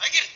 I get it.